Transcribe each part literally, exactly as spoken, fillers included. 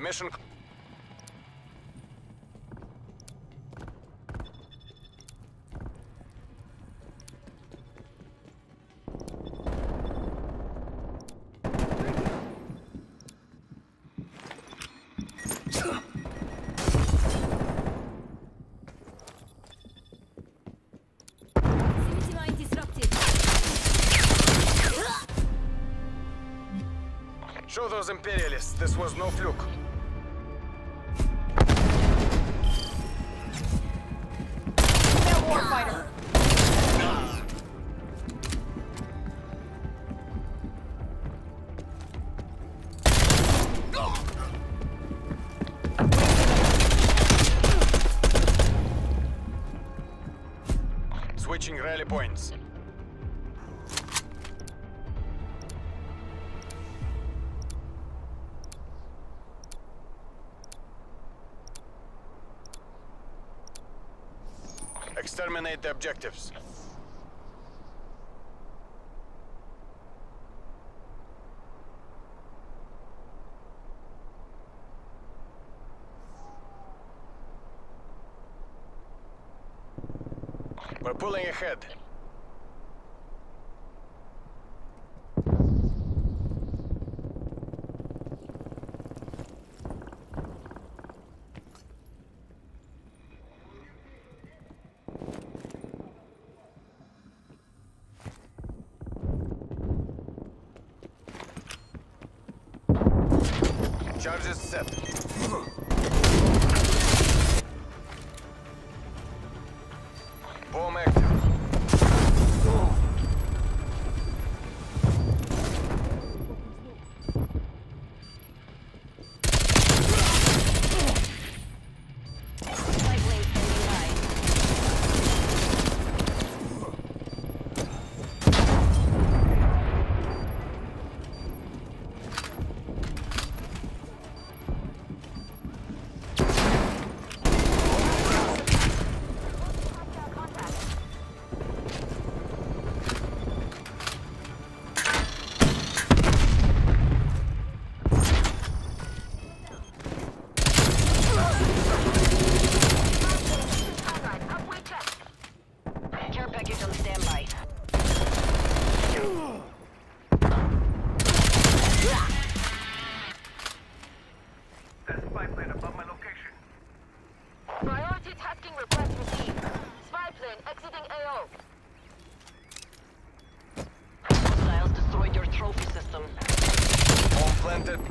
The mission... Show those Imperialists this was no fluke. They're warfighter. Switching rally points. Exterminate the objectives. We're pulling ahead. Charges set. Bomb active.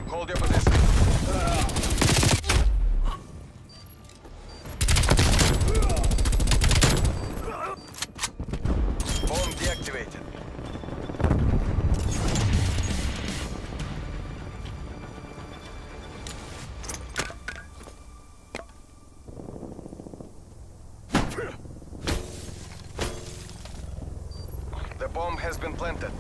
Hold your position. Bomb deactivated. The bomb has been planted.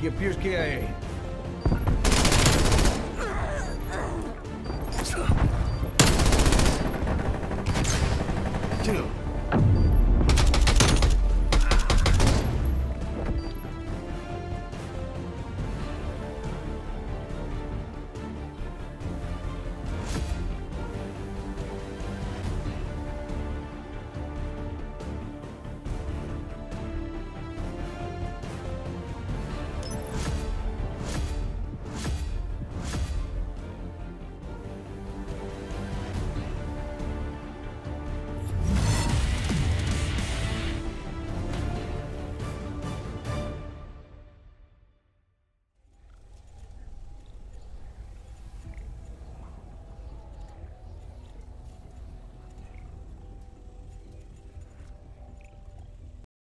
He appears K I A. Kill.